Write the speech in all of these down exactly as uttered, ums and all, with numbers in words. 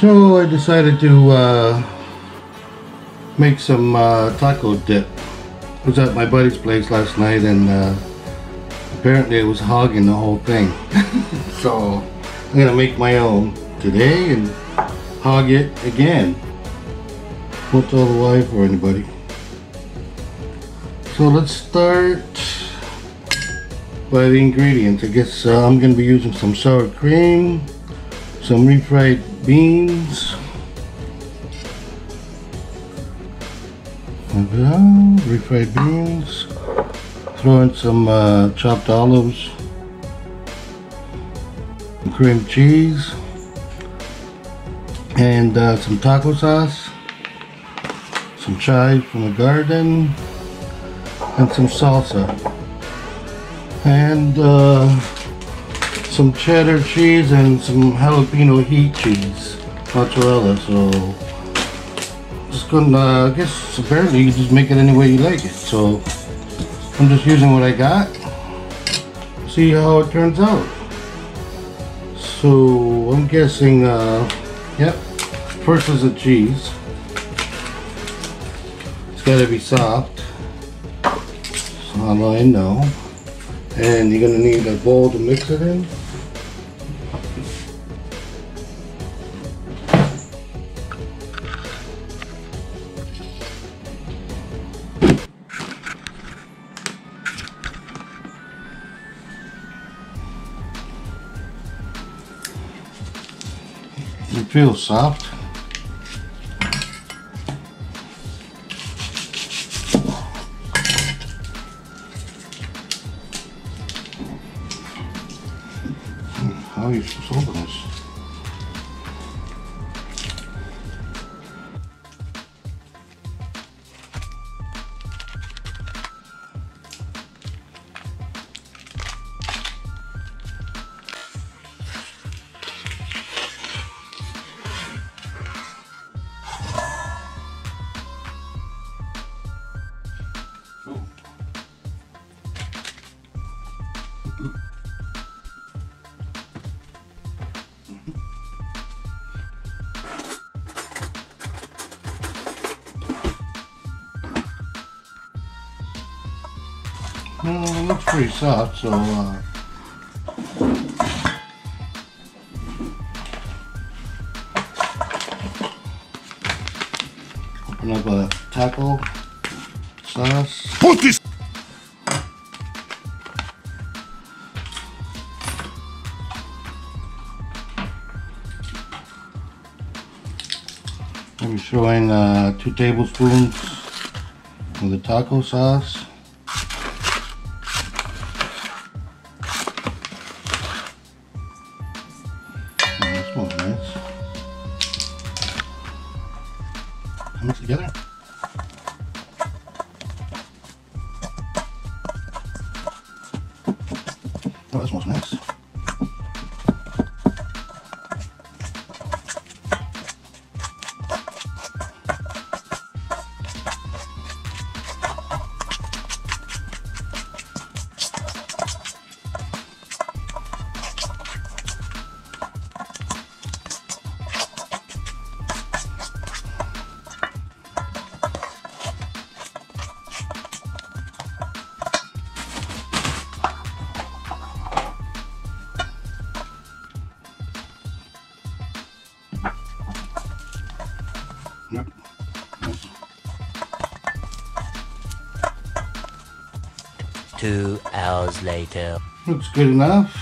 So I decided to uh, make some uh, taco dip. I was at my buddy's place last night, and uh, apparently it was hogging the whole thing. So I'm gonna make my own today and hog it again. What's all the lie for anybody? So let's start by the ingredients. I guess uh, I'm gonna be using some sour cream, some refried beans, and, uh, refried beans. Throw in some uh, chopped olives, some cream cheese, and uh, some taco sauce, some chives from the garden, and some salsa, and uh, some cheddar cheese and some jalapeno heat cheese, mozzarella. So just gonna, uh, I guess apparently you just make it any way you like it. So I'm just using what I got. See how it turns out. So I'm guessing, uh, yep. First is the cheese. It's gotta be soft. So I know. And you're gonna need a bowl to mix it in. It feels soft. How are you supposed to open this? Well, it looks pretty soft, so uh, open up a taco sauce. Put this. I'm throwing uh, two tablespoons of the taco sauce. Mix together. Oh, that smells nice. Yep. Two hours later. Looks good enough.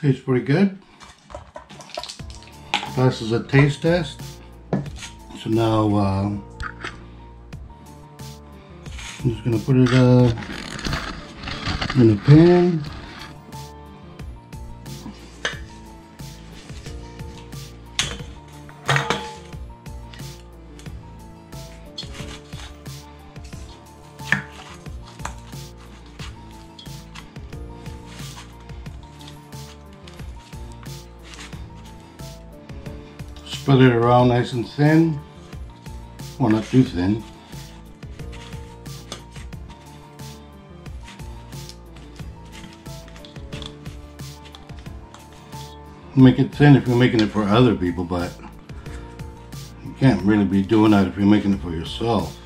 Tastes pretty good. This is a taste test. So now uh, I'm just gonna put it uh, in a pan. Spread it around nice and thin. Well, not too thin. make it thin if you're making it for other people, but you can't really be doing that if you're making it for yourself.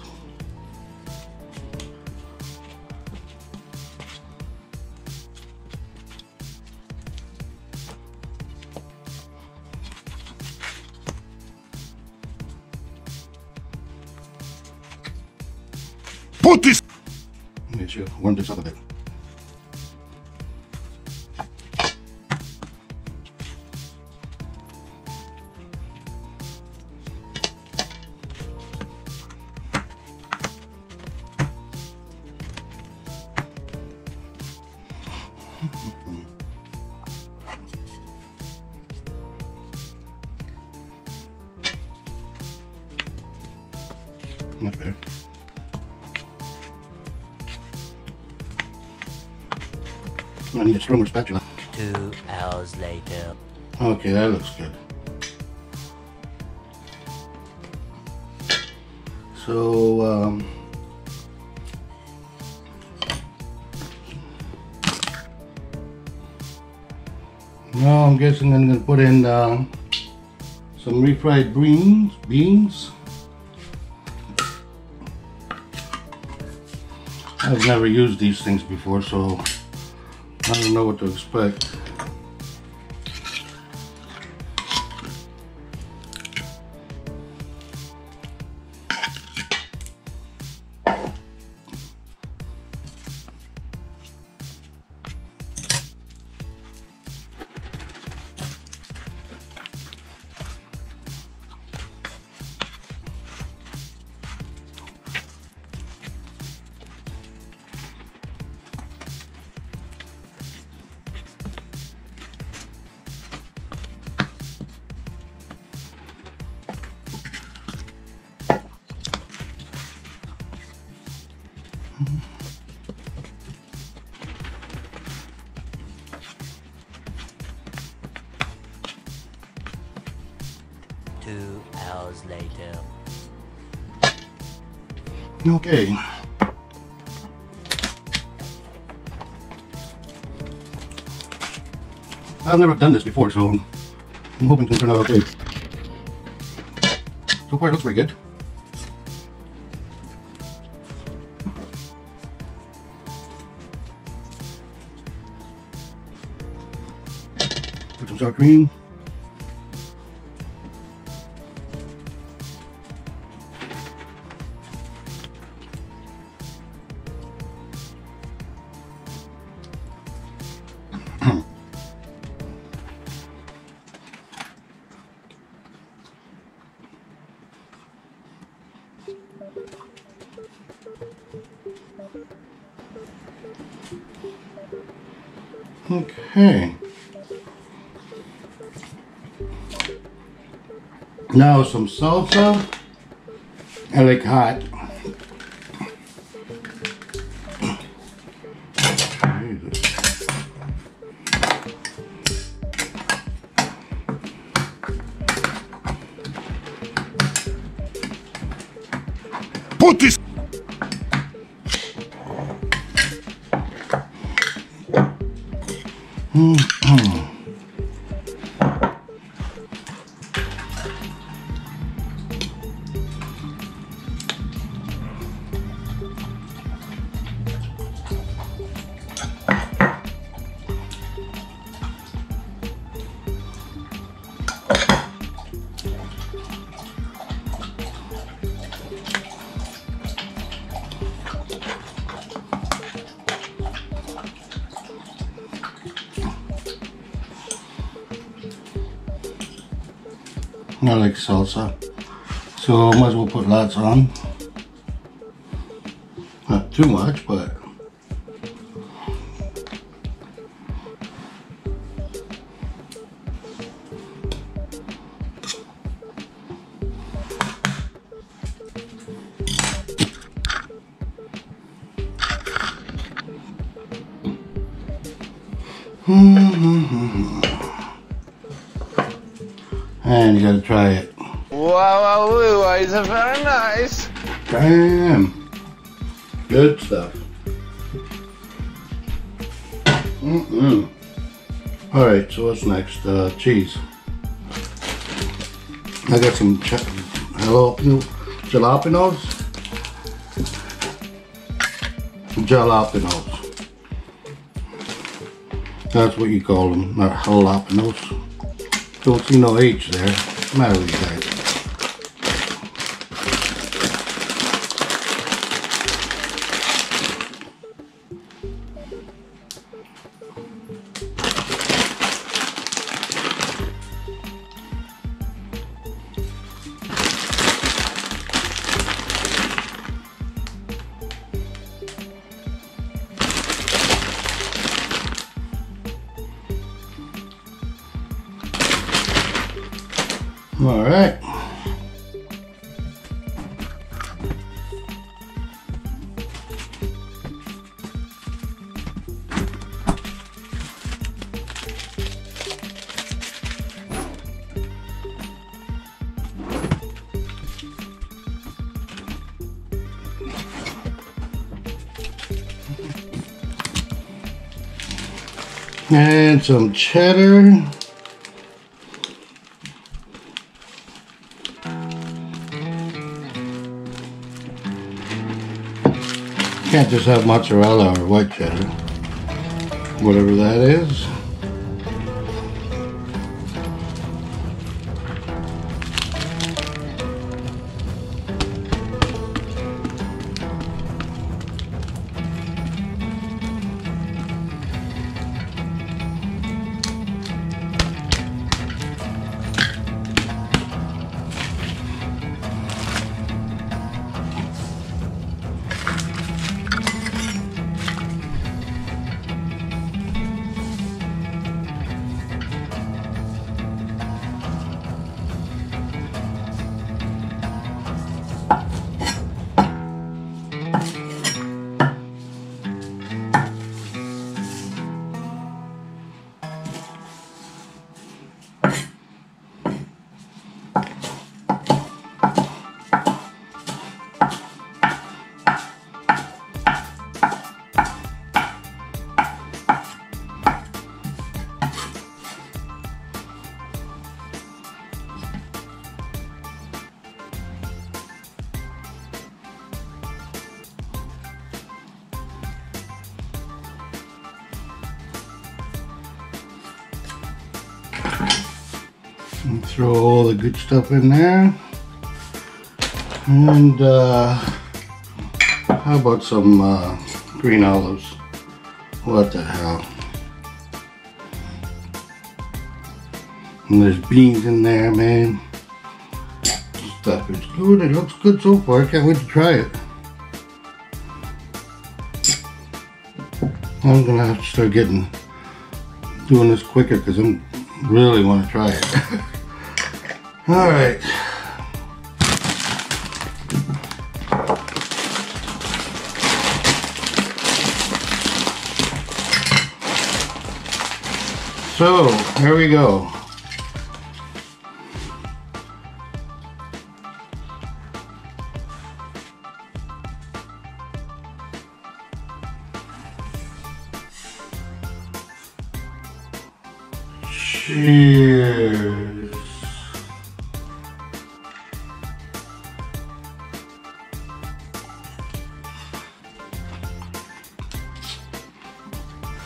Put this! Make sure I warm this up a bit. Not bad. I need a stronger spatula. Two hours later. Okay, that looks good. So, um, now I'm guessing I'm going to put in uh, some refried beans. beans. I've never used these things before, so I don't know what to expect. Two hours later. Okay. I've never done this before, so I'm hoping to turn out okay. So far it looks pretty good. Put some sour cream. Okay. Now some salsa. I like hot. Jesus. Put this. I like salsa, so might as well put lots on. Not too much, but and you gotta try it. Wow, wow, it's very nice. Damn. Good stuff. Mm-mm. All right, so what's next? Uh, cheese. I got some ch jalapeno jalapenos. Jalapenos. That's what you call them, not jalapenos. Don't see no H there. What's the matter with you guys? All right. And some cheddar. Can't just have mozzarella or white cheddar, whatever that is. And throw all the good stuff in there. And uh, how about some uh, green olives? What the hell? And there's beans in there, man. This stuff is good. It looks good so far. I can't wait to try it. I'm gonna have to start getting doing this quicker because I'm really want to try it. All right. So, here we go.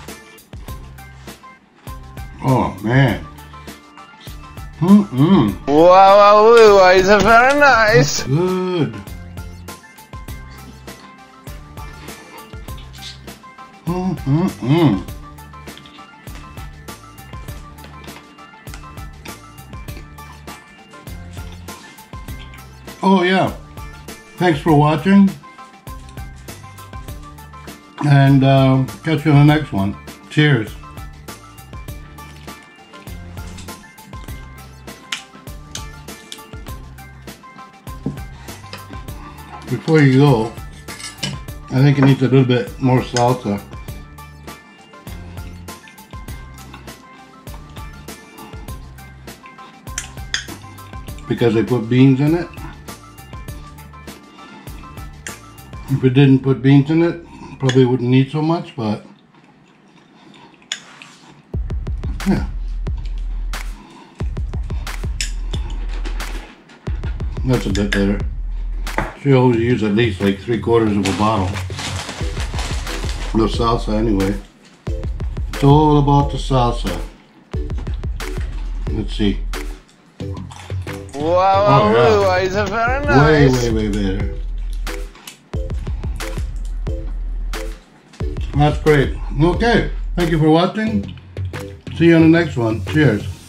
Cheers. Oh man. Mm-mm. Wow, wow, wow, it's very nice. Good. Mm-mm-mm. Oh yeah, thanks for watching, and uh, catch you on the next one. Cheers. Before you go, I think it needs a little bit more salsa. Because I put beans in it. If it didn't put beans in it, probably wouldn't need so much, but yeah, That's a bit better. She always used at least like three quarters of a bottle of salsa anyway. It's all about the salsa. Let's see. Wow, wow, wow, it's very nice. Way, way, way better. That's great. Okay, thank you for watching. See you on the next one. Cheers.